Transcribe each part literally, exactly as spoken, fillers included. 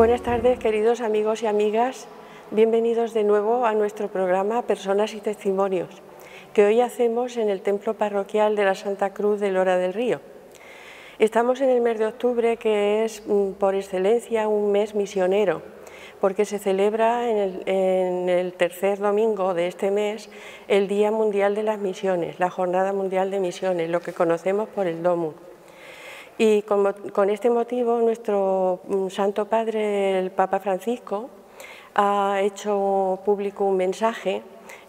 Buenas tardes, queridos amigos y amigas. Bienvenidos de nuevo a nuestro programa Personas y Testimonios, que hoy hacemos en el Templo Parroquial de la Santa Cruz de Lora del Río. Estamos en el mes de octubre, que es por excelencia un mes misionero, porque se celebra en el, en el tercer domingo de este mes el Día Mundial de las Misiones, la Jornada Mundial de Misiones, lo que conocemos por el DOMUND. Y con, con este motivo, nuestro Santo Padre, el Papa Francisco, ha hecho público un mensaje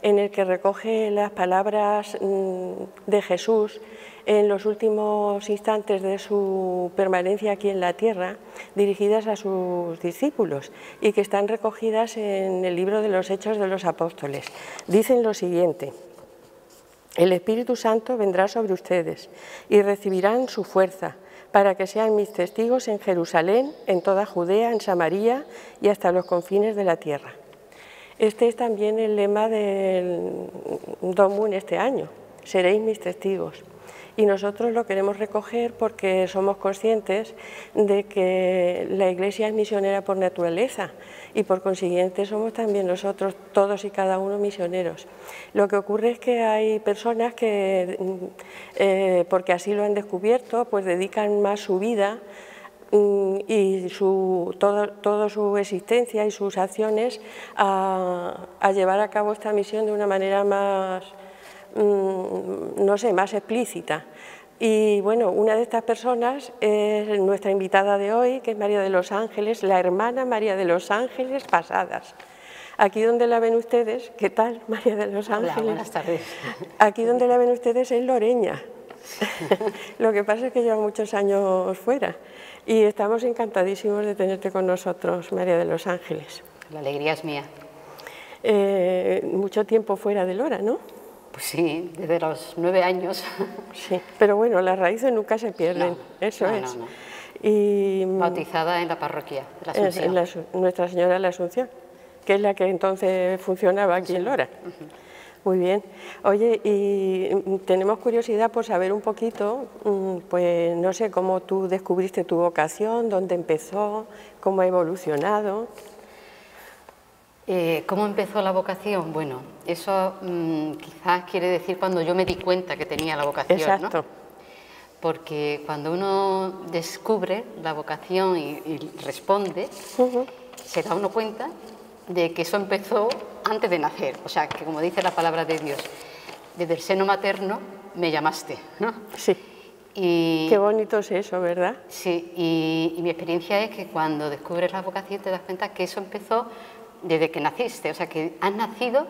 en el que recoge las palabras de Jesús en los últimos instantes de su permanencia aquí en la tierra, dirigidas a sus discípulos y que están recogidas en el libro de los Hechos de los Apóstoles. Dicen lo siguiente: el Espíritu Santo vendrá sobre ustedes y recibirán su fuerza, para que sean mis testigos en Jerusalén, en toda Judea, en Samaria y hasta los confines de la tierra. Este es también el lema del DOMUND este año: seréis mis testigos. Y nosotros lo queremos recoger porque somos conscientes de que la Iglesia es misionera por naturaleza y por consiguiente somos también nosotros, todos y cada uno, misioneros. Lo que ocurre es que hay personas que, eh, porque así lo han descubierto, pues dedican más su vida y su, todo, toda su existencia y sus acciones a, a llevar a cabo esta misión de una manera más, no sé, más explícita. Y bueno, una de estas personas es nuestra invitada de hoy, que es María de los Ángeles, la hermana María de los Ángeles Pasadas. Aquí donde la ven ustedes, ¿qué tal, María de los Ángeles? Hola, buenas tardes. Aquí donde la ven ustedes es Loreña. Lo que pasa es que lleva muchos años fuera y estamos encantadísimos de tenerte con nosotros, María de los Ángeles. La alegría es mía. Eh, mucho tiempo fuera de Lora, ¿no? Pues sí, desde los nueve años. Sí, pero bueno, las raíces nunca se pierden, no, eso no, es. No, no. Y, bautizada en la parroquia de la Asunción. En la, Nuestra Señora de la Asunción, que es la que entonces funcionaba aquí, sí, en Lora. Uh-huh. Muy bien. Oye, y tenemos curiosidad por saber un poquito, pues no sé, cómo tú descubriste tu vocación, dónde empezó, cómo ha evolucionado. Eh, ¿Cómo empezó la vocación? Bueno, eso mmm, quizás quiere decir cuando yo me di cuenta que tenía la vocación. Exacto. ¿No? Porque cuando uno descubre la vocación y, y responde, uh-huh, se da uno cuenta de que eso empezó antes de nacer. O sea, que como dice la palabra de Dios, desde el seno materno me llamaste, ¿no? Sí. Y, qué bonito es eso, ¿verdad? Sí, y, y mi experiencia es que cuando descubres la vocación te das cuenta que eso empezó desde que naciste, o sea, que has nacido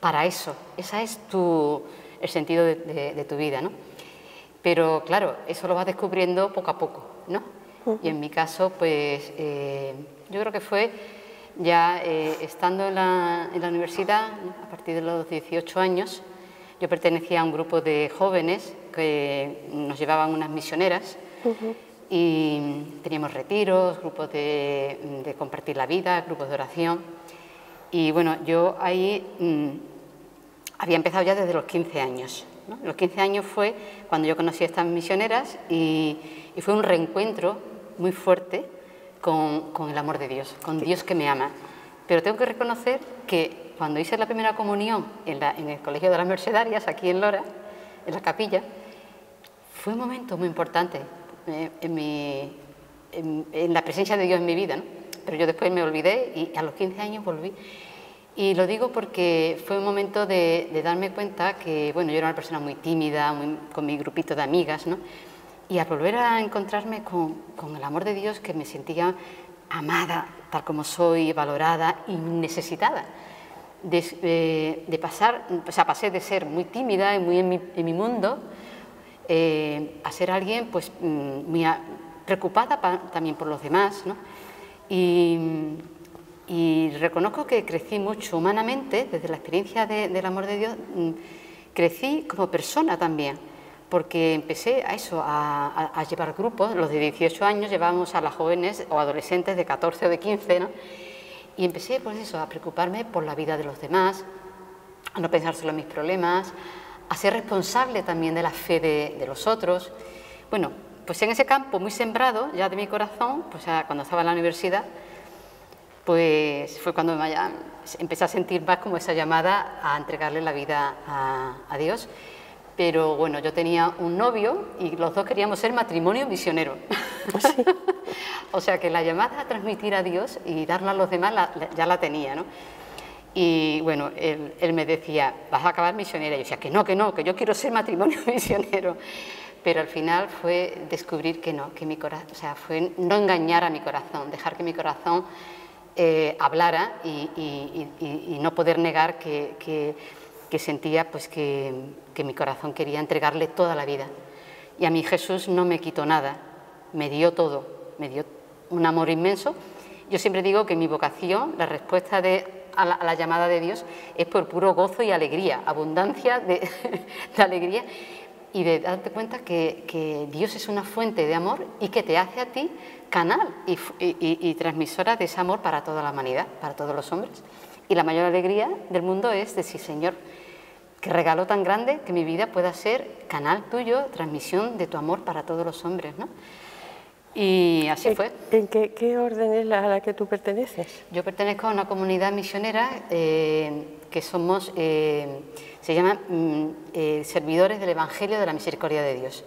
para eso. Ese es tu, el sentido de, de, de tu vida, ¿no? Pero, claro, eso lo vas descubriendo poco a poco, ¿no? Uh-huh. Y en mi caso, pues, eh, yo creo que fue ya eh, estando en la, en la universidad, ¿no? A partir de los dieciocho años, yo pertenecía a un grupo de jóvenes que nos llevaban unas misioneras. Uh-huh. Y teníamos retiros, grupos de, de compartir la vida, grupos de oración. Y bueno, yo ahí mmm, había empezado ya desde los quince años, ¿no? Los quince años fue cuando yo conocí a estas misioneras y, y fue un reencuentro muy fuerte con, con el amor de Dios, con Dios que me ama. Pero tengo que reconocer que cuando hice la primera comunión en, la, en el Colegio de las Mercedarias, aquí en Lora, en la capilla, fue un momento muy importante. En, mi, en, en la presencia de Dios en mi vida, ¿no? Pero yo después me olvidé y a los quince años volví. Y lo digo porque fue un momento de, de darme cuenta que, bueno, yo era una persona muy tímida, muy, con mi grupito de amigas, ¿no? Y al volver a encontrarme con, con el amor de Dios, que me sentía amada, tal como soy, valorada y necesitada. De, eh, de pasar, o sea, pasé de ser muy tímida y muy en mi, en mi mundo, Eh, a ser alguien pues muy a, preocupada pa, también por los demás, ¿no? Y, y reconozco que crecí mucho humanamente desde la experiencia de, del amor de Dios. Crecí como persona también, porque empecé a eso, a, a, a llevar grupos. Los de dieciocho años llevábamos a las jóvenes o adolescentes de catorce o de quince, ¿no? Y empecé, pues eso, a preocuparme por la vida de los demás, a no pensar solo en mis problemas, a ser responsable también de la fe de, de los otros. Bueno, pues en ese campo muy sembrado ya de mi corazón, pues cuando estaba en la universidad, pues fue cuando me empecé a sentir más como esa llamada a entregarle la vida a, a Dios. Pero bueno, yo tenía un novio y los dos queríamos ser matrimonio misionero. Sí. O sea que la llamada a transmitir a Dios y darla a los demás la, la, ya la tenía, ¿no? Y bueno, él, él me decía, vas a acabar misionera. Y yo decía, que no, que no, que yo quiero ser matrimonio misionero. Pero al final fue descubrir que no, que mi corazón, o sea, fue no engañar a mi corazón, dejar que mi corazón eh, hablara y, y, y, y no poder negar que... que que sentía pues que, que mi corazón quería entregarle toda la vida. Y a mí Jesús no me quitó nada, me dio todo, me dio un amor inmenso. Yo siempre digo que mi vocación, la respuesta de, a, la, a la llamada de Dios, es por puro gozo y alegría, abundancia de, de alegría, y de darte cuenta que, que Dios es una fuente de amor y que te hace a ti canal y, y, y, y transmisora de ese amor para toda la humanidad, para todos los hombres. Y la mayor alegría del mundo es decir, Señor, qué regalo tan grande que mi vida pueda ser canal tuyo, transmisión de tu amor para todos los hombres, ¿no? Y así fue. ¿En qué, qué orden es la, a la que tú perteneces? Yo pertenezco a una comunidad misionera eh, que somos, eh, se llama eh, Servidores del Evangelio de la Misericordia de Dios.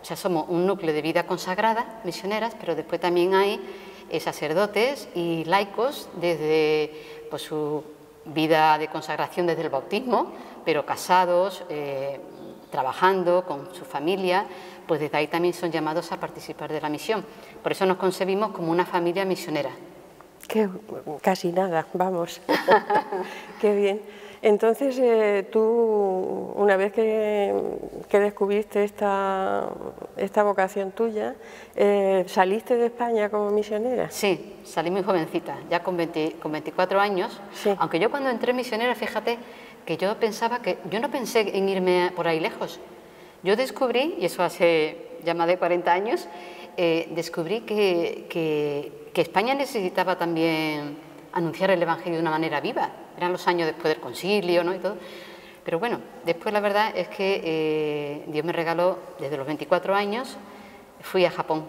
O sea, somos un núcleo de vida consagrada, misioneras, pero después también hay eh, sacerdotes y laicos desde... pues su vida de consagración desde el bautismo, pero casados, eh, trabajando con su familia, pues desde ahí también son llamados a participar de la misión. Por eso nos concebimos como una familia misionera. Qué, casi nada, vamos. Qué bien. Entonces, eh, tú, una vez que, que descubriste esta, esta vocación tuya, eh, ¿saliste de España como misionera? Sí, salí muy jovencita, ya con, veinte, con veinticuatro años. Sí. Aunque yo cuando entré misionera, fíjate, que yo pensaba que... Yo no pensé en irme por ahí lejos. Yo descubrí, y eso hace ya más de cuarenta años, eh, descubrí que, que, que España necesitaba también... anunciar el Evangelio de una manera viva. Eran los años después del concilio, ¿no? Y todo. Pero bueno, después la verdad es que eh, Dios me regaló, desde los veinticuatro años, fui a Japón.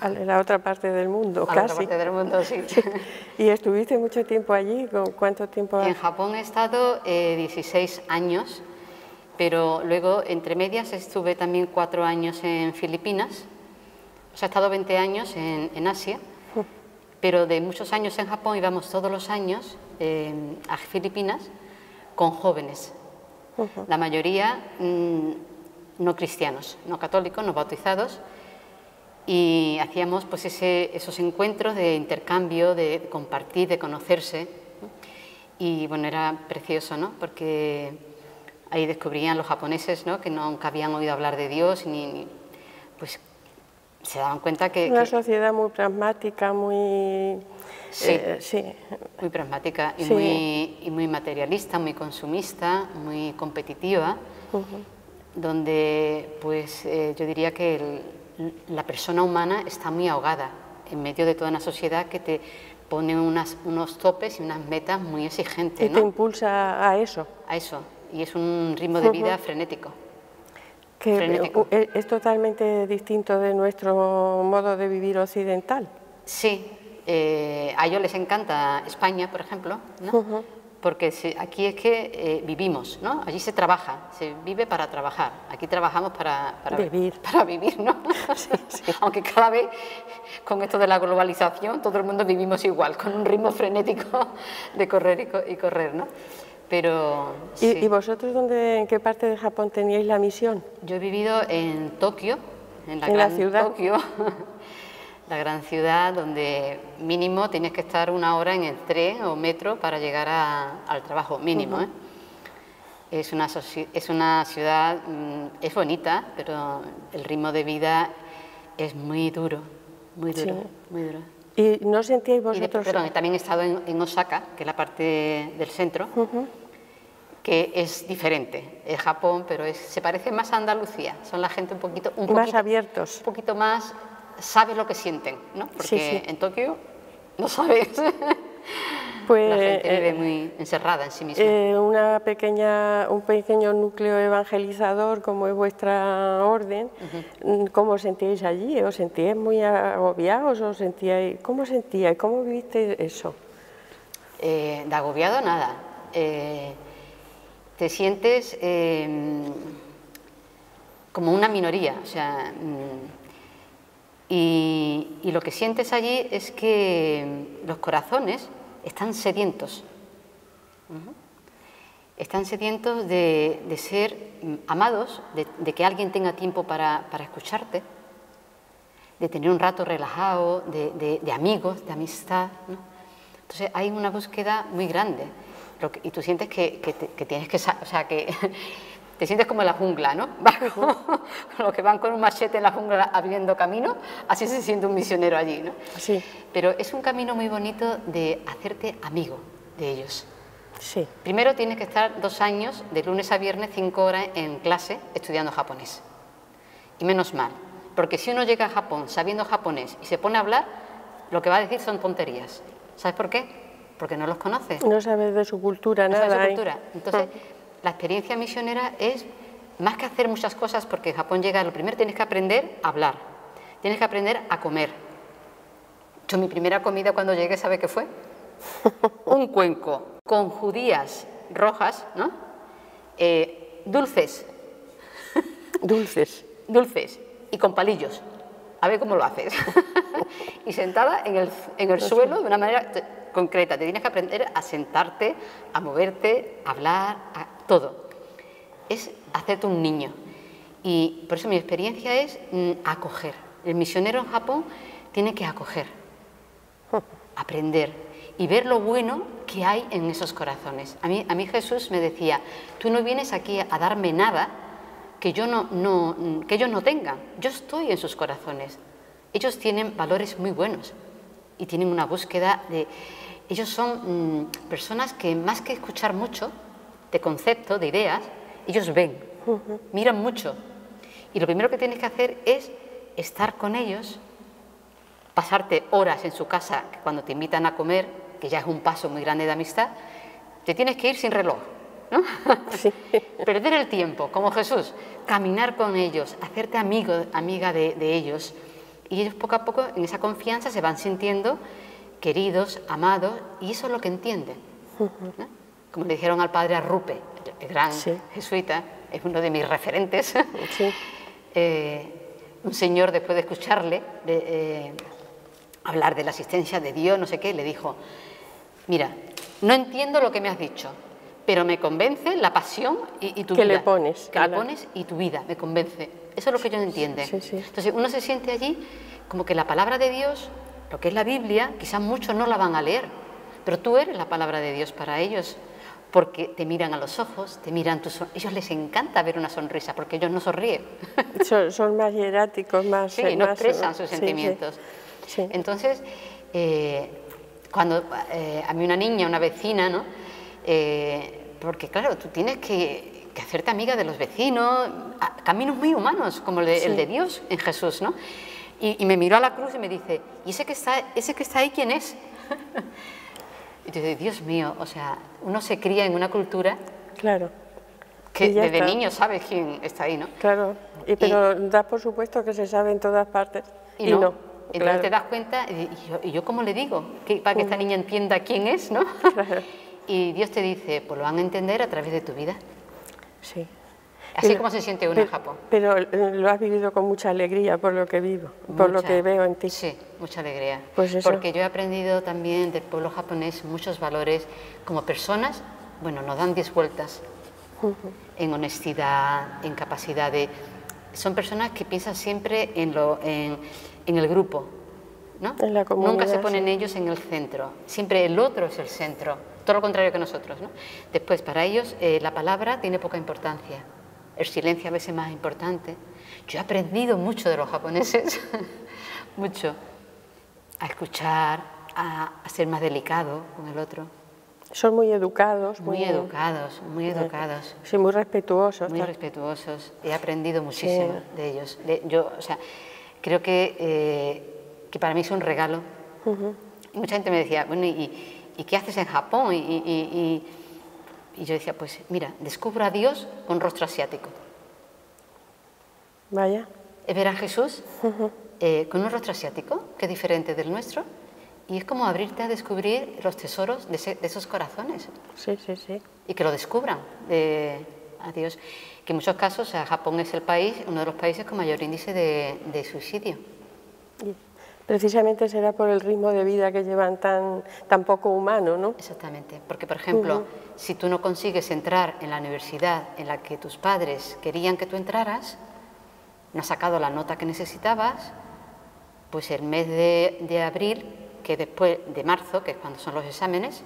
A la otra parte del mundo, a casi. A la otra parte del mundo, sí. ¿Y estuviste mucho tiempo allí? ¿Cuánto tiempo? En Japón he estado eh, dieciséis años, pero luego, entre medias, estuve también cuatro años en Filipinas. O sea, he estado veinte años en, en Asia. Pero de muchos años en Japón íbamos todos los años eh, a Filipinas con jóvenes. Uh-huh. La mayoría mmm, no cristianos, no católicos, no bautizados. Y hacíamos pues ese, esos encuentros de intercambio, de compartir, de conocerse. Y bueno, era precioso, ¿no? Porque ahí descubrían los japoneses, ¿no? Que nunca habían oído hablar de Dios ni... ni pues, se daban cuenta que... Una que, sociedad muy pragmática, muy... Sí, eh, sí. muy pragmática y, sí. muy, y muy materialista, muy consumista, muy competitiva, uh-huh. donde pues eh, yo diría que el, la persona humana está muy ahogada en medio de toda una sociedad que te pone unas, unos topes y unas metas muy exigentes. Y ¿no? te impulsa a eso. A eso, y es un ritmo de vida uh-huh. frenético. Que es totalmente distinto de nuestro modo de vivir occidental. Sí, eh, a ellos les encanta España, por ejemplo, ¿no? Uh-huh. Porque si, aquí es que eh, vivimos, ¿no? Allí se trabaja, se vive para trabajar, aquí trabajamos para, para vivir, para vivir, ¿no? Sí, sí. Aunque cada vez con esto de la globalización todo el mundo vivimos igual, con un ritmo frenético de correr y, co y correr, ¿no? Pero, ¿Y, sí. ¿Y vosotros dónde, en qué parte de Japón teníais la misión? Yo he vivido en Tokio, en la ¿En gran la ciudad? Tokio, la gran ciudad donde mínimo tenías que estar una hora en el tren o metro para llegar a, al trabajo, mínimo. Uh-huh. ¿eh? es, una, es una ciudad, es bonita, pero el ritmo de vida es muy duro, muy duro, sí. muy duro. ¿Y no sentíais vosotros...? Perdón, también he estado en, en Osaka, que es la parte del centro. Uh-huh. Que es diferente, es Japón, pero es, se parece más a Andalucía, son la gente un poquito... Un más poquito, abiertos. Un poquito más, sabes lo que sienten, ¿no? Porque sí, sí. en Tokio no sabes. Pues, la gente vive eh, muy encerrada en sí misma. Eh, una pequeña, un pequeño núcleo evangelizador como es vuestra orden, uh-huh. ¿Cómo os sentíais allí? ¿Os sentíais muy agobiados? ¿Os sentíais, ¿Cómo sentíais? ¿Cómo vivisteis eso? Eh, de agobiado nada. Eh, te sientes eh, como una minoría, o sea, y, y lo que sientes allí es que los corazones están sedientos, están sedientos de, de ser amados, de, de que alguien tenga tiempo para, para escucharte, de tener un rato relajado, de, de, de amigos, de amistad, ¿no? Entonces hay una búsqueda muy grande lo que, y tú sientes que, que, te, que tienes que, o sea, que te sientes como en la jungla, ¿no? Bajo, los que van con un machete en la jungla abriendo camino, así se siente un misionero allí, ¿no? Sí. Pero es un camino muy bonito de hacerte amigo de ellos. Sí. Primero tienes que estar dos años, de lunes a viernes, cinco horas en clase estudiando japonés. Y menos mal, porque si uno llega a Japón sabiendo japonés y se pone a hablar, lo que va a decir son tonterías. ¿Sabes por qué? Porque no los conoces. No sabes de su cultura, no nada. No sabes de su cultura. Entonces, la experiencia misionera es más que hacer muchas cosas, porque en Japón llega, lo primero tienes que aprender a hablar, tienes que aprender a comer. Yo mi primera comida cuando llegué, ¿sabe qué fue? Un cuenco con judías rojas, ¿no? Eh, dulces. Dulces. Dulces y con palillos. A ver cómo lo haces. Y sentada en el, en el suelo de una manera concreta. Te tienes que aprender a sentarte, a moverte, a hablar, a todo. Es hacerte un niño. Y por eso mi experiencia es mm, acoger. El misionero en Japón tiene que acoger, aprender y ver lo bueno que hay en esos corazones. A mí, a mí Jesús me decía, tú no vienes aquí a darme nada que, yo no, no, que ellos no tengan. Yo estoy en sus corazones. Ellos tienen valores muy buenos y tienen una búsqueda de... Ellos son mmm, personas que más que escuchar mucho de conceptos, de ideas, ellos ven, uh-huh. miran mucho. Y lo primero que tienes que hacer es estar con ellos, pasarte horas en su casa, que cuando te invitan a comer, que ya es un paso muy grande de amistad, te tienes que ir sin reloj, ¿no? Sí. Perder el tiempo, como Jesús, caminar con ellos, hacerte amigo, amiga de, de ellos. Y ellos poco a poco en esa confianza se van sintiendo queridos, amados, y eso es lo que entienden, ¿no? Como le dijeron al padre Arrupe, el gran sí. jesuita, es uno de mis referentes. Sí. eh, un señor, después de escucharle de, eh, hablar de la existencia de Dios, no sé qué, le dijo, mira, no entiendo lo que me has dicho, pero me convence la pasión y, y tu vida. Que le pones. Que le pones y tu vida, me convence. Eso es lo que ellos entienden. Sí, sí. Entonces uno se siente allí como que la palabra de Dios, lo que es la Biblia, quizás muchos no la van a leer, pero tú eres la palabra de Dios para ellos, porque te miran a los ojos, te miran tus... Ellos les encanta ver una sonrisa, porque ellos no sonríen. Son, son más hieráticos, más... Sí, más, no expresan sus sí, sentimientos. Sí, sí. Entonces, eh, cuando eh, a mí una niña, una vecina, ¿no? Eh, porque claro, tú tienes que... que hacerte amiga de los vecinos, caminos muy humanos, como el de, sí. el de Dios en Jesús, ¿no? Y, y me miró a la cruz y me dice, ¿y ese que está, ese que está ahí quién es? Y yo digo, Dios mío, o sea, uno se cría en una cultura... Claro. Que desde está. niño sabes quién está ahí, ¿no? Claro, y, pero y, da por supuesto que se sabe en todas partes. Y, y no. no. Entonces claro. te das cuenta, y, y, yo, y yo ¿cómo le digo? Que, para que esta niña entienda quién es, ¿no? Claro. Y Dios te dice, pues lo van a entender a través de tu vida. Sí. Así pero, como se siente uno pero, en Japón. Pero lo has vivido con mucha alegría por lo que vivo, mucha, por lo que veo en ti. Sí, mucha alegría. Pues eso. Porque yo he aprendido también del pueblo japonés muchos valores como personas, bueno, nos dan diez vueltas uh-huh. en honestidad, en capacidad de... Son personas que piensan siempre en, lo, en, en el grupo, ¿no? En la comunidad. Nunca se ponen sí. ellos en el centro, siempre el otro es el centro. Todo lo contrario que nosotros, ¿no? Después, para ellos, eh, la palabra tiene poca importancia. El silencio a veces más importante. Yo he aprendido mucho de los japoneses, mucho. A escuchar, a, a ser más delicado con el otro. Son muy educados. Muy, muy educados, muy educados. Sí, muy respetuosos. Muy respetuosos. He aprendido muchísimo sí. de ellos. De, yo, o sea, creo que, eh, que para mí es un regalo. Uh-huh. Mucha gente me decía, bueno, y... ¿y qué haces en Japón? Y, y, y, y yo decía, pues mira, descubro a Dios con rostro asiático. Vaya. Ver a Jesús eh, con un rostro asiático, que es diferente del nuestro, y es como abrirte a descubrir los tesoros de, ese, de esos corazones. Sí, sí, sí. Y que lo descubran eh, a Dios. Que en muchos casos, o sea, Japón es el país, uno de los países con mayor índice de, de suicidio. Y precisamente será por el ritmo de vida que llevan tan, tan poco humano, ¿no? Exactamente, porque por ejemplo, uh-huh. si tú no consigues entrar en la universidad en la que tus padres querían que tú entraras, no has sacado la nota que necesitabas, pues el mes de, de abril, que después de marzo, que es cuando son los exámenes,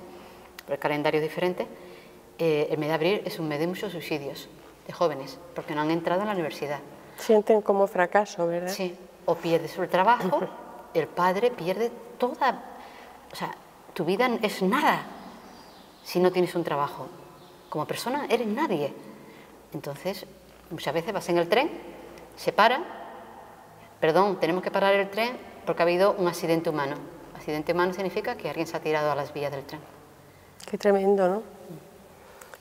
pero el calendario es diferente, eh, el mes de abril es un mes de muchos suicidios de jóvenes, porque no han entrado en la universidad. Sienten como fracaso, ¿verdad? Sí, o pierdes el trabajo, el padre pierde toda... O sea, tu vida es nada si no tienes un trabajo. Como persona eres nadie. Entonces, muchas veces vas en el tren, se para, perdón, tenemos que parar el tren porque ha habido un accidente humano. Accidente humano significa que alguien se ha tirado a las vías del tren. Qué tremendo, ¿no?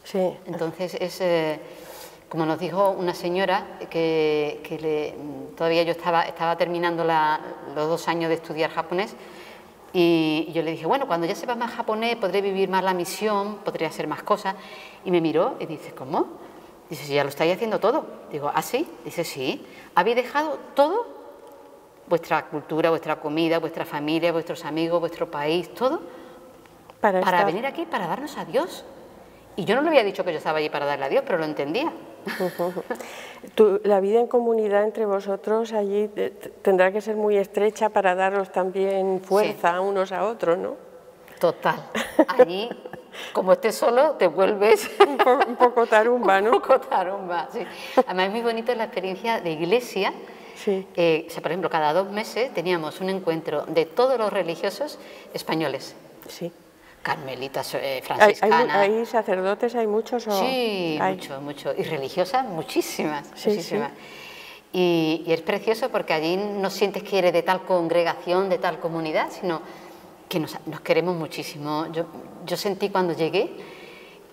Sí. Entonces, es eh, como nos dijo una señora, que, que le, todavía yo estaba, estaba terminando la, los dos años de estudiar japonés, y yo le dije, bueno, cuando ya sepa más japonés, podré vivir más la misión, podré hacer más cosas. Y me miró y dice, ¿cómo? Dice, ya lo estáis haciendo todo. Digo, ¿ah, sí? Dice, sí. Habéis dejado todo, vuestra cultura, vuestra comida, vuestra familia, vuestros amigos, vuestro país, todo, para, para venir aquí, para darnos a Dios. Y yo no le había dicho que yo estaba allí para darle a Dios, pero lo entendía. Tú, la vida en comunidad entre vosotros allí tendrá que ser muy estrecha para daros también fuerza sí. unos a otros, ¿no? Total. Allí... Como estés solo, te vuelves... Un poco, un poco tarumba, ¿no? Un poco tarumba, sí. Además, es muy bonito la experiencia de iglesia. Sí. Eh, o sea, por ejemplo, cada dos meses teníamos un encuentro de todos los religiosos españoles. Sí. Carmelitas, eh, franciscanas... ¿Hay, hay, hay sacerdotes, hay muchos? O... Sí, hay. muchos, muchos. Y religiosas, muchísimas, sí, muchísimas. Sí. Y, y es precioso porque allí no sientes que eres de tal congregación, de tal comunidad, sino... que nos, nos queremos muchísimo. Yo, yo sentí cuando llegué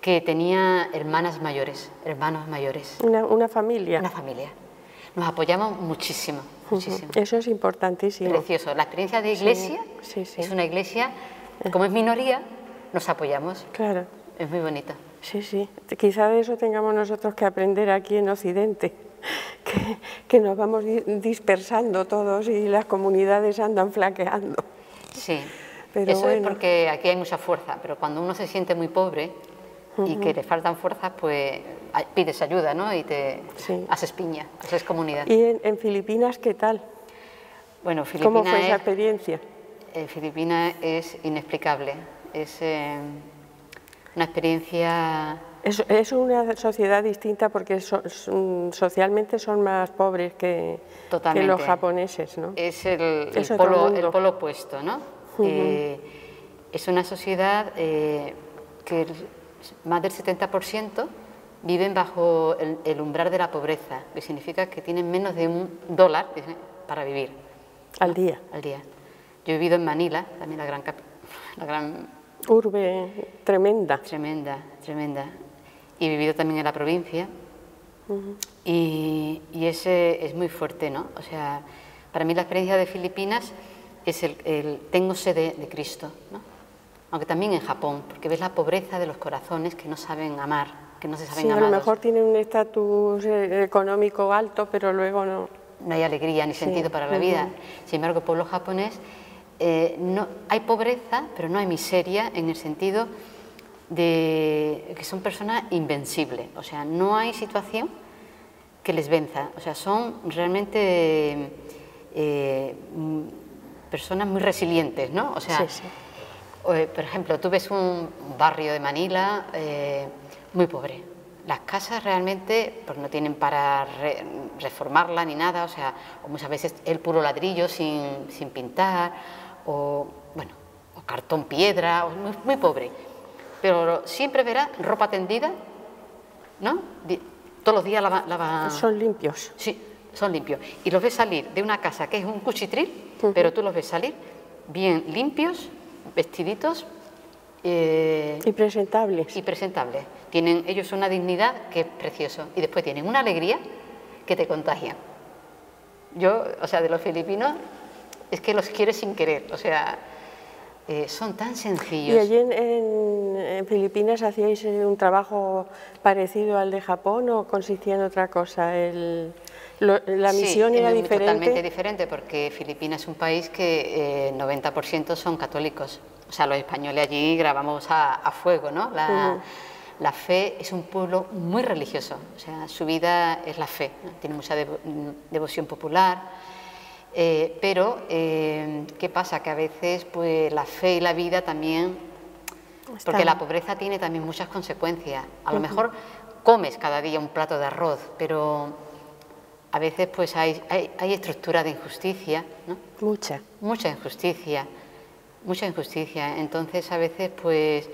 que tenía hermanas mayores, hermanos mayores. Una, una familia. Una familia. Nos apoyamos muchísimo, muchísimo. Uh-huh. Eso es importantísimo. Precioso. La experiencia de iglesia sí, sí, sí. es una iglesia, como es minoría, nos apoyamos. Claro. Es muy bonita. Sí, sí. Quizá de eso tengamos nosotros que aprender aquí en Occidente. Que, que nos vamos dispersando todos y las comunidades andan flaqueando. Sí. Pero Eso bueno. es porque aquí hay mucha fuerza, pero cuando uno se siente muy pobre uh-huh. y que le faltan fuerzas, pues pides ayuda, ¿no? Y te sí. haces piña, haces comunidad. ¿Y en, en Filipinas qué tal? Bueno, Filipinas ¿Cómo fue es, esa experiencia? Eh, Filipinas es inexplicable, es eh, una experiencia... Es, es una sociedad distinta porque so, socialmente son más pobres que, que los japoneses, ¿no? Es el, es el, polo, el polo opuesto, ¿no? Uh-huh. eh, es una sociedad eh, que el, más del setenta por ciento viven bajo el, el umbral de la pobreza, que significa que tienen menos de un dólar para vivir. ¿Al ¿no? día? Al día. Yo he vivido en Manila, también la gran... La gran urbe tremenda. Tremenda, tremenda. Y he vivido también en la provincia. Uh-huh. Y, y ese es muy fuerte, ¿no? O sea, para mí la experiencia de Filipinas... es el, el tengo sed de, de Cristo, ¿no? Aunque también en Japón, porque ves la pobreza de los corazones que no saben amar, que no se saben amar. Sí, amados. A lo mejor tienen un estatus económico alto, pero luego no... No hay alegría ni sí, sentido para la vida. Uh-huh. Sin embargo, el pueblo japonés, eh, no, hay pobreza, pero no hay miseria en el sentido de que son personas invencibles. O sea, no hay situación que les venza. O sea, son realmente... Eh, personas muy resilientes, ¿no? O sea, sí, sí. Eh, por ejemplo, tú ves un barrio de Manila eh, muy pobre. Las casas realmente pues, no tienen para re reformarla ni nada, o sea, o muchas veces el puro ladrillo sin, sin pintar, o bueno, o cartón piedra, o muy, muy pobre. Pero siempre verás ropa tendida, ¿no? Di todos los días la, la va... Son limpios. Sí, son limpios. Y los ves salir de una casa que es un cuchitril, pero tú los ves salir bien limpios, vestiditos, Eh, y presentables. Y presentables. Tienen ellos una dignidad que es preciosa. Y después tienen una alegría que te contagian. Yo, o sea, de los filipinos, es que los quieres sin querer. O sea, eh, son tan sencillos. Y allí en, en, en Filipinas hacíais un trabajo parecido al de Japón, ¿o consistía en otra cosa? El... ¿La misión sí, era es diferente? Totalmente diferente, porque Filipinas es un país que el eh, noventa por ciento son católicos. O sea, los españoles allí grabamos a, a fuego, ¿no? La, uh-huh. la fe es un pueblo muy religioso. O sea, su vida es la fe, ¿no? Tiene mucha devo devoción popular. Eh, pero, eh, ¿qué pasa? Que a veces pues la fe y la vida también... Está. Porque la pobreza tiene también muchas consecuencias. A uh-huh. lo mejor comes cada día un plato de arroz, pero... A veces pues hay, hay, hay estructura de injusticia, ¿no? Mucha. Mucha injusticia, mucha injusticia. Entonces a veces pues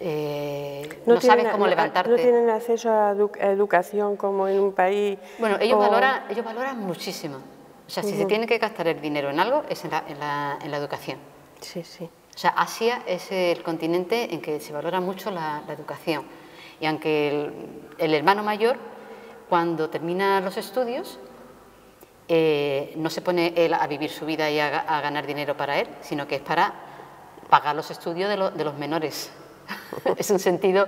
eh, no, no sabes cómo a, levantarte. No tienen acceso a, edu a educación como en un país... Bueno, ellos, o... valoran, ellos valoran muchísimo. O sea, si uh-huh. se tiene que gastar el dinero en algo es en la, en, la, en la educación. Sí, sí. O sea, Asia es el continente en que se valora mucho la, la educación. Y aunque el, el hermano mayor... Cuando termina los estudios, eh, no se pone él a vivir su vida y a, a ganar dinero para él, sino que es para pagar los estudios de, lo, de los menores. Es un sentido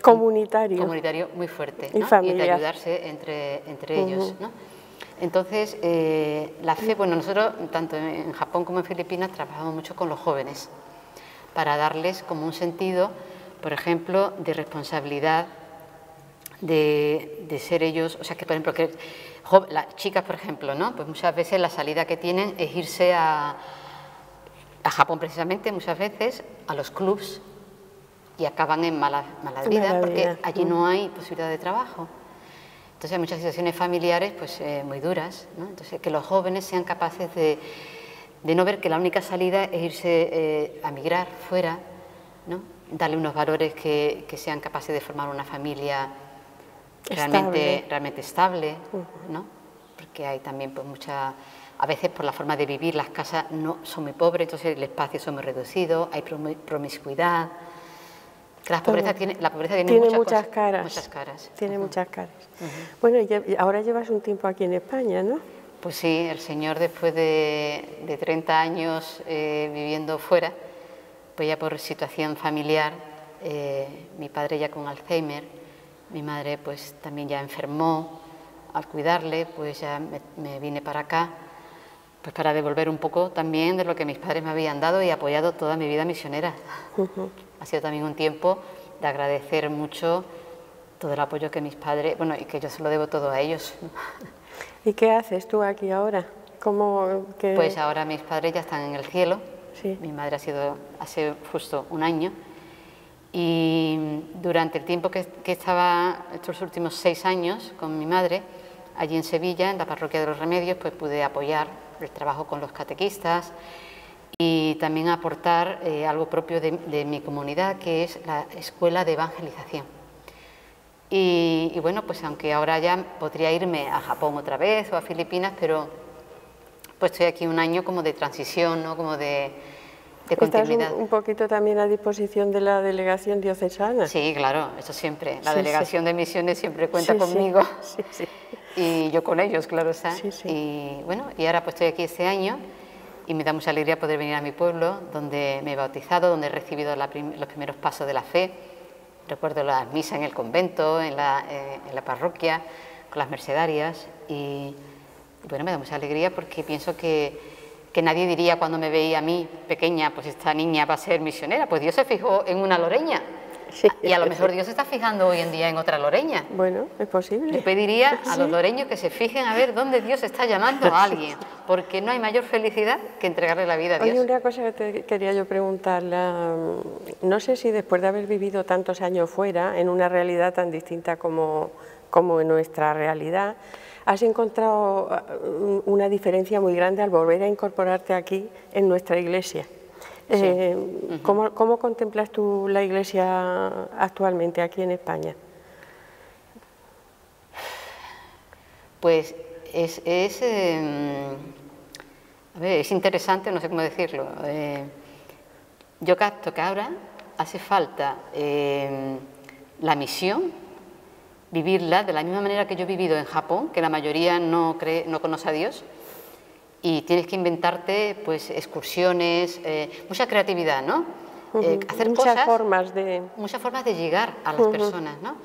comunitario, comunitario muy fuerte, ¿no? Y, y de ayudarse entre, entre uh-huh. ellos, ¿no? Entonces, eh, la fe, bueno, nosotros tanto en Japón como en Filipinas trabajamos mucho con los jóvenes para darles como un sentido, por ejemplo, de responsabilidad. De, de ser ellos, o sea, que por ejemplo, que, jo, las chicas, por ejemplo, ¿no? Pues muchas veces la salida que tienen es irse a, a Japón, precisamente, muchas veces, a los clubs y acaban en malas malas vidas, porque allí no hay posibilidad de trabajo. Entonces, hay muchas situaciones familiares, pues, eh, muy duras, ¿no? Entonces, que los jóvenes sean capaces de, de no ver que la única salida es irse eh, a migrar fuera, ¿no? Darle unos valores que, que sean capaces de formar una familia realmente estable, realmente estable, ¿no? Porque hay también pues mucha, a veces por la forma de vivir las casas no son muy pobres, entonces el espacio es muy reducido, hay promiscuidad. Que las pobreza tiene, la pobreza tiene, tiene muchas, muchas, cosas, caras. muchas caras. Tiene uh-huh. muchas caras. Uh-huh. Bueno, y ahora llevas un tiempo aquí en España, ¿no? Pues sí, el Señor después de, de treinta años eh, viviendo fuera, pues ya por situación familiar, eh, mi padre ya con Alzheimer, mi madre pues también ya enfermó, al cuidarle pues ya me, me vine para acá, pues para devolver un poco también de lo que mis padres me habían dado y apoyado toda mi vida misionera. Uh-huh. Ha sido también un tiempo de agradecer mucho todo el apoyo que mis padres, bueno, y que yo se lo debo todo a ellos. ¿Y qué haces tú aquí ahora? ¿Cómo, qué... Pues ahora mis padres ya están en el cielo, sí. Mi madre ha sido hace justo un año. Y durante el tiempo que, que estaba, estos últimos seis años con mi madre, allí en Sevilla, en la Parroquia de los Remedios, pues pude apoyar el trabajo con los catequistas y también aportar eh, algo propio de, de mi comunidad, que es la Escuela de Evangelización. Y, y bueno, pues aunque ahora ya podría irme a Japón otra vez o a Filipinas, pero pues estoy aquí un año como de transición, ¿no? Como de... Estás un, un poquito también a disposición de la delegación diocesana. Sí, claro, eso siempre. La sí, delegación sí. de misiones siempre cuenta sí, conmigo. Sí, sí, sí. Y yo con ellos, claro está. Sí, sí. Y bueno, y ahora pues estoy aquí este año y me da mucha alegría poder venir a mi pueblo, donde me he bautizado, donde he recibido la prim los primeros pasos de la fe. Recuerdo las misas en el convento, en la, eh, en la parroquia, con las mercedarias. Y bueno, me da mucha alegría porque pienso que... que nadie diría cuando me veía a mí, pequeña, pues esta niña va a ser misionera. Pues Dios se fijó en una loreña. Sí, y a lo mejor Dios se está fijando hoy en día en otra loreña. Bueno, es posible. Yo pediría a los loreños que se fijen a ver dónde Dios está llamando a alguien, porque no hay mayor felicidad que entregarle la vida a Dios. Oye, una cosa que te quería yo preguntarla, no sé si después de haber vivido tantos años fuera, en una realidad tan distinta como, como en nuestra realidad, ¿has encontrado una diferencia muy grande al volver a incorporarte aquí en nuestra iglesia? Sí. Eh, uh-huh. ¿cómo, ¿Cómo contemplas tú la iglesia actualmente aquí en España? Pues es, es, eh, a ver, es interesante, no sé cómo decirlo. Eh, Yo capto que ahora hace falta eh, la misión, vivirla de la misma manera que yo he vivido en Japón, que la mayoría no, cree, no conoce a Dios, y tienes que inventarte pues excursiones, eh, mucha creatividad, ¿no? Uh-huh. eh, hacer muchas cosas, formas de... muchas formas de llegar a las uh-huh. personas, ¿no?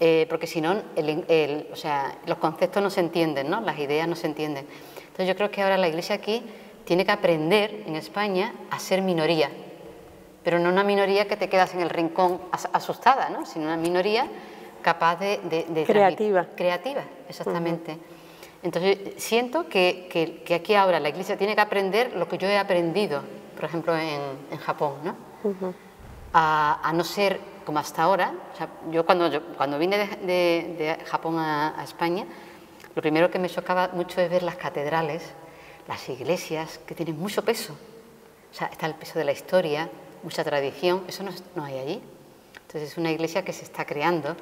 Eh, porque si no, el, el, o sea, los conceptos no se entienden, ¿no? Las ideas no se entienden. Entonces yo creo que ahora la Iglesia aquí tiene que aprender en España a ser minoría, pero no una minoría que te quedas en el rincón asustada, ¿no? Sino una minoría capaz de... de, de creativa. Creativa, exactamente. Uh-huh. Entonces, siento que, que, que aquí ahora la Iglesia tiene que aprender lo que yo he aprendido, por ejemplo, en, en Japón, ¿no? Uh-huh. a, a no ser como hasta ahora. O sea, yo, cuando, yo cuando vine de, de, de Japón a, a España, lo primero que me chocaba mucho es ver las catedrales, las iglesias, que tienen mucho peso. O sea, está el peso de la historia, mucha tradición, eso no, no hay allí. Entonces es una iglesia que se está creando,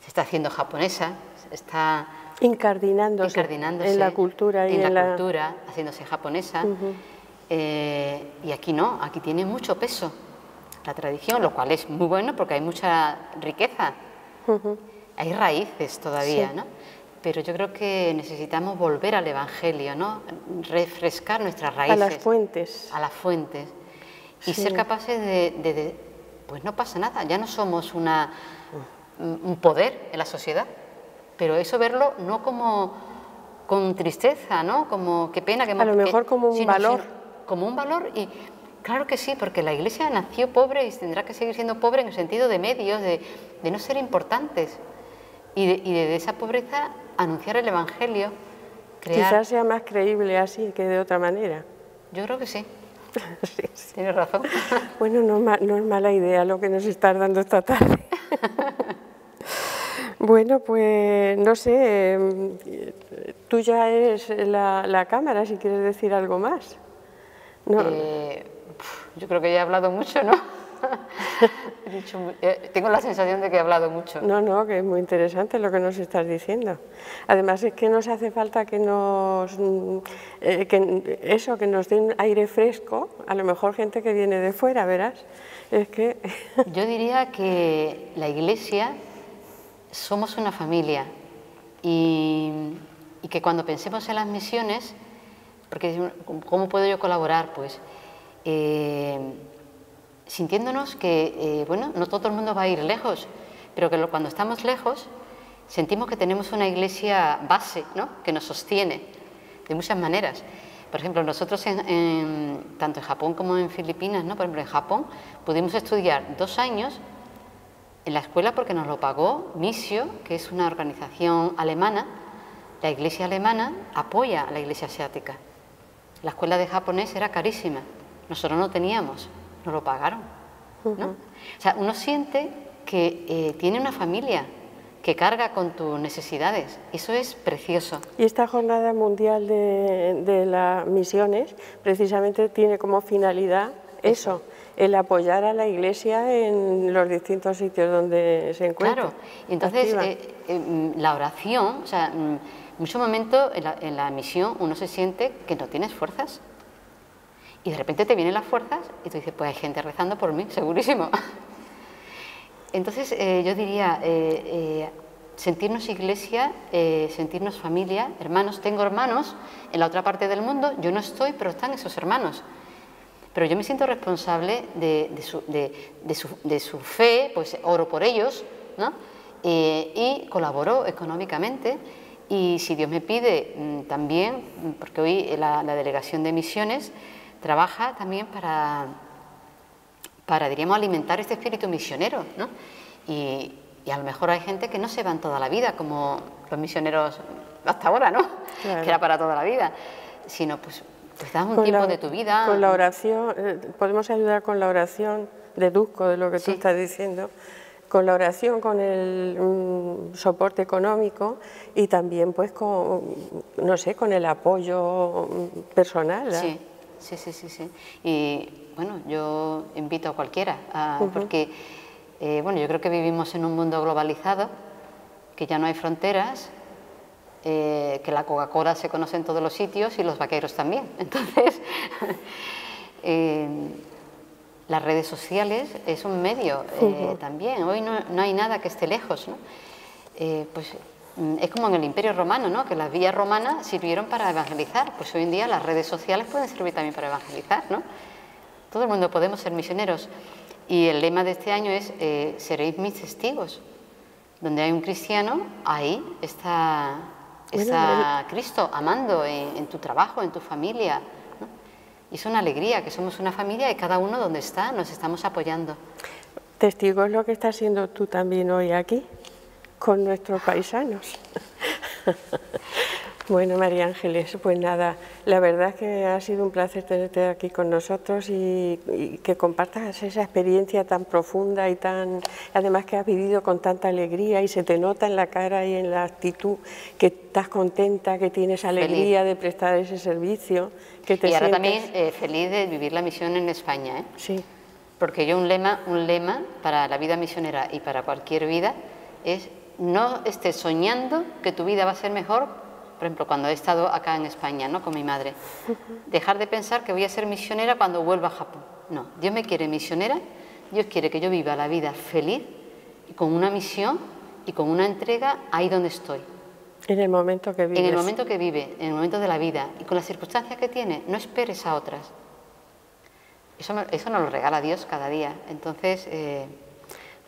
se está haciendo japonesa, se está incardinándose, incardinándose en la cultura, y en, en la, la cultura, haciéndose japonesa. Uh-huh. eh, y aquí no, aquí tiene mucho peso la tradición, lo cual es muy bueno porque hay mucha riqueza, uh-huh. hay raíces todavía, sí. ¿no? Pero yo creo que necesitamos volver al Evangelio, ¿no? Refrescar nuestras raíces. A las fuentes. A las fuentes. Y sí. ser capaces de, de, de... Pues no pasa nada, ya no somos una, un poder en la sociedad, pero eso verlo no como con tristeza, ¿no? Como qué pena que... A lo mejor como un sino, valor. Sino, como un valor y... Claro que sí, porque la Iglesia nació pobre y tendrá que seguir siendo pobre en el sentido de medios, de, de no ser importantes. Y de, y de esa pobreza anunciar el Evangelio, crear... Quizás sea más creíble así que de otra manera. Yo creo que sí. Sí, sí. Tienes razón. Bueno, no, no es mala idea lo que nos estás dando esta tarde. Bueno, pues no sé, tú ya eres la, la cámara, si quieres decir algo más. No. Eh, yo creo que ya he hablado mucho, ¿no? He dicho, tengo la sensación de que he hablado mucho. No, no, que es muy interesante lo que nos estás diciendo. Además es que nos hace falta que nos, eh, que eso, que nos den aire fresco, a lo mejor gente que viene de fuera, verás. Es que yo diría que la Iglesia somos una familia y, y que cuando pensemos en las misiones, porque ¿cómo puedo yo colaborar? Pues eh, sintiéndonos que, eh, bueno, no todo el mundo va a ir lejos, pero que lo, cuando estamos lejos sentimos que tenemos una iglesia base, ¿no?, que nos sostiene de muchas maneras. Por ejemplo, nosotros, en, en, tanto en Japón como en Filipinas, ¿no? Por ejemplo, en Japón pudimos estudiar dos años en la escuela porque nos lo pagó Misio, que es una organización alemana. La iglesia alemana apoya a la iglesia asiática. La escuela de japonés era carísima, nosotros no teníamos. Nos lo pagaron, ¿no? Uh-huh. O sea, uno siente que eh, tiene una familia que carga con tus necesidades. Eso es precioso. Y esta Jornada Mundial de, de las Misiones precisamente tiene como finalidad eso, eso, el apoyar a la Iglesia en los distintos sitios donde se encuentra. Claro, entonces eh, eh, la oración, o sea, en muchos momentos en la, en la misión uno se siente que no tienes fuerzas. Y de repente te vienen las fuerzas y tú dices, pues hay gente rezando por mí, segurísimo. Entonces eh, yo diría, eh, eh, sentirnos iglesia, eh, sentirnos familia, hermanos. Tengo hermanos en la otra parte del mundo, yo no estoy, pero están esos hermanos. Pero yo me siento responsable de, de, su, de, de, su, de su fe, pues oro por ellos, ¿no? Eh, y colaboro económicamente. Y si Dios me pide también, porque hoy la, la delegación de misiones trabaja también para, para, diríamos, alimentar este espíritu misionero, ¿no? Y, y a lo mejor hay gente que no se van toda la vida, como los misioneros hasta ahora, ¿no? Claro. Que era para toda la vida, sino pues, pues das un con tiempo la, de tu vida. Con la oración, eh, podemos ayudar con la oración, deduzco de lo que sí. tú estás diciendo, con la oración, con el mm, soporte económico y también, pues, con, no sé, con el apoyo personal, ¿eh? Sí. Sí, sí, sí, sí. Y bueno, yo invito a cualquiera, a, uh-huh. porque eh, bueno, yo creo que vivimos en un mundo globalizado, que ya no hay fronteras, eh, que la Coca-Cola se conoce en todos los sitios y los vaqueros también. Entonces, eh, las redes sociales es un medio eh, también. Hoy no, no hay nada que esté lejos, ¿no? Eh, pues es como en el Imperio Romano, ¿no? Que las vías romanas sirvieron para evangelizar. Pues hoy en día las redes sociales pueden servir también para evangelizar, ¿no? Todo el mundo podemos ser misioneros. Y el lema de este año es eh, seréis mis testigos. Donde hay un cristiano, ahí está, está Cristo amando en, en tu trabajo, en tu familia, ¿no? Y es una alegría que somos una familia y cada uno donde está nos estamos apoyando. Testigo es lo que estás haciendo tú también hoy aquí, con nuestros paisanos. Bueno, María Ángeles, pues nada, la verdad es que ha sido un placer tenerte aquí con nosotros y, y que compartas esa experiencia tan profunda y tan, además que has vivido con tanta alegría y se te nota en la cara y en la actitud que estás contenta, que tienes alegría feliz de prestar ese servicio, que te y ahora sientes... también eh, feliz de vivir la misión en España, ¿eh? Sí. Porque yo un lema, un lema para la vida misionera y para cualquier vida es no estés soñando que tu vida va a ser mejor. Por ejemplo, cuando he estado acá en España, ¿no?, con mi madre, dejar de pensar que voy a ser misionera cuando vuelva a Japón. No, Dios me quiere misionera, Dios quiere que yo viva la vida feliz, y con una misión y con una entrega ahí donde estoy. En el momento que vive. En el momento que vive, en el momento de la vida, y con las circunstancias que tiene, no esperes a otras. Eso, me, eso nos lo regala Dios cada día. Entonces... Eh,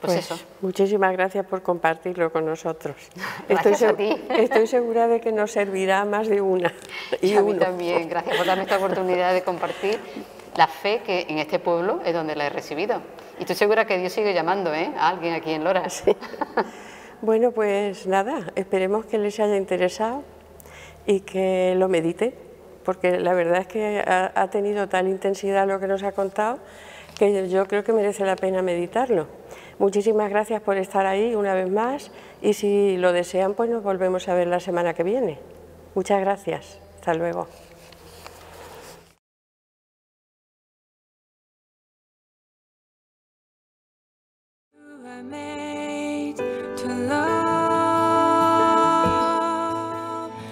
Pues, pues eso. Muchísimas gracias por compartirlo con nosotros. Gracias estoy, a ti. Estoy segura de que nos servirá más de una. Y, y a uno. Mí también. Gracias por darme esta oportunidad de compartir la fe que en este pueblo es donde la he recibido. Y estoy segura que Dios sigue llamando, ¿eh?, a alguien aquí en Lora. Sí. Bueno, pues nada, esperemos que les haya interesado y que lo mediten, porque la verdad es que ha, ha tenido tal intensidad lo que nos ha contado que yo creo que merece la pena meditarlo. Muchísimas gracias por estar ahí una vez más y si lo desean pues nos volvemos a ver la semana que viene. Muchas gracias. Hasta luego.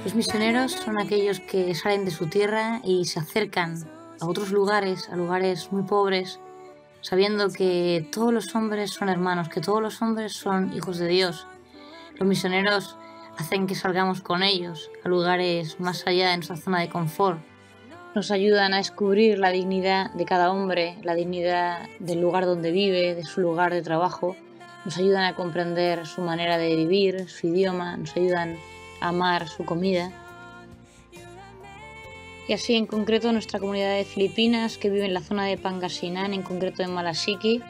Los misioneros son aquellos que salen de su tierra y se acercan a otros lugares, a lugares muy pobres, sabiendo que todos los hombres son hermanos, que todos los hombres son hijos de Dios. Los misioneros hacen que salgamos con ellos a lugares más allá de nuestra zona de confort. Nos ayudan a descubrir la dignidad de cada hombre, la dignidad del lugar donde vive, de su lugar de trabajo. Nos ayudan a comprender su manera de vivir, su idioma, nos ayudan a amar su comida. Y así, en concreto, nuestra comunidad de Filipinas, que vive en la zona de Pangasinan, en concreto en Malasiqui,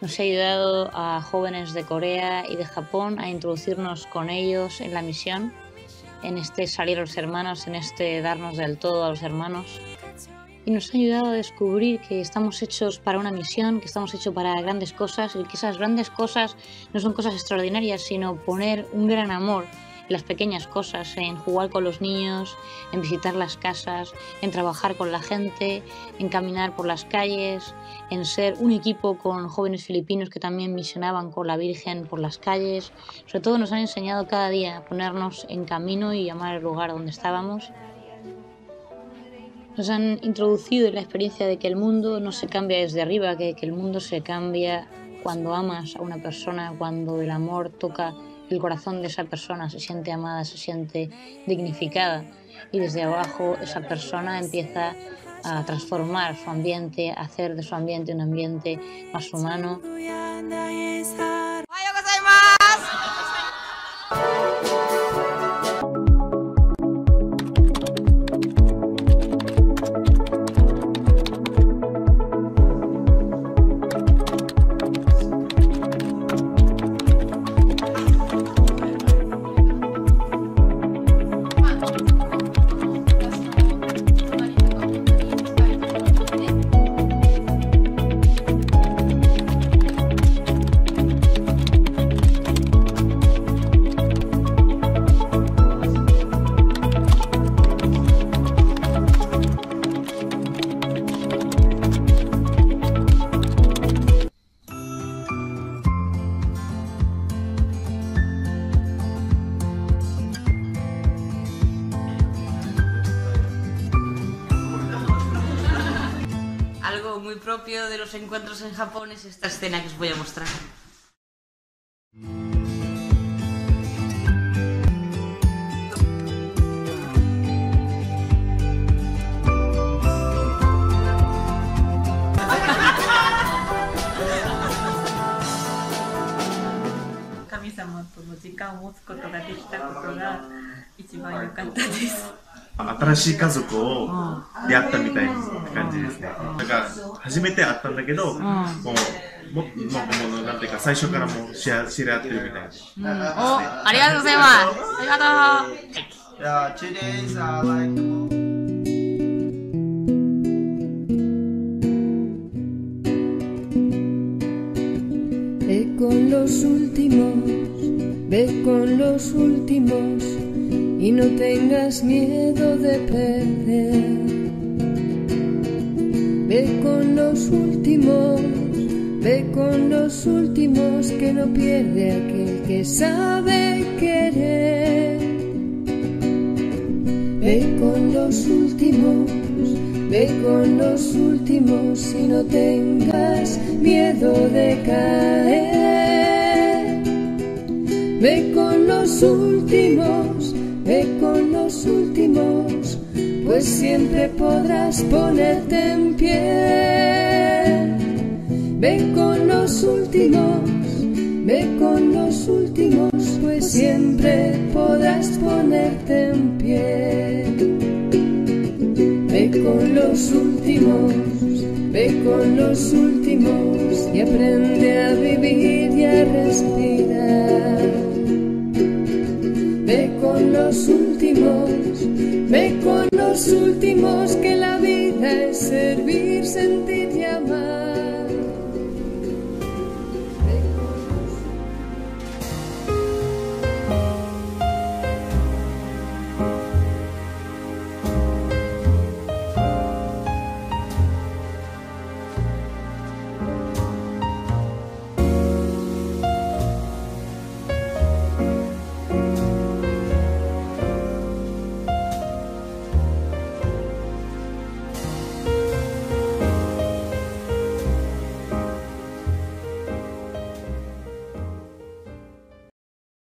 nos ha ayudado a jóvenes de Corea y de Japón a introducirnos con ellos en la misión, en este salir a los hermanos, en este darnos del todo a los hermanos. Y nos ha ayudado a descubrir que estamos hechos para una misión, que estamos hechos para grandes cosas, y que esas grandes cosas no son cosas extraordinarias, sino poner un gran amor las pequeñas cosas, en jugar con los niños, en visitar las casas, en trabajar con la gente, en caminar por las calles, en ser un equipo con jóvenes filipinos que también misionaban con la Virgen por las calles. Sobre todo nos han enseñado cada día a ponernos en camino y amar el lugar donde estábamos. Nos han introducido en la experiencia de que el mundo no se cambia desde arriba, que, que el mundo se cambia cuando amas a una persona, cuando el amor toca el corazón de esa persona, se siente amada, se siente dignificada y desde abajo esa persona empieza a transformar su ambiente, a hacer de su ambiente un ambiente más humano. propio de los encuentros en Japón es esta escena que os voy a mostrar.新しい家族を出会ったみたいな感じですね。なんか初めて会ったんだけど、もうももうなんていうか最初からもう知り合ってるみたいな。お、ありがとうございます。ありがとう。Yeah, today's are like. Ve con los últimos. Ve con los últimos y no tengas miedo de perder. Ve con los últimos, ve con los últimos que no pierde aquel que sabe querer. Ve con los últimos, ve con los últimos y no tengas miedo de caer. Ve con los últimos, ve con los últimos, pues siempre podrás ponerte en pie. Ve con los últimos, ve con los últimos, pues siempre podrás ponerte en pie. Ve con los últimos, ve con los últimos y aprende a vivir y a respirar. Ve con los últimos, ve con los últimos que la vida es servir, sentir y amar.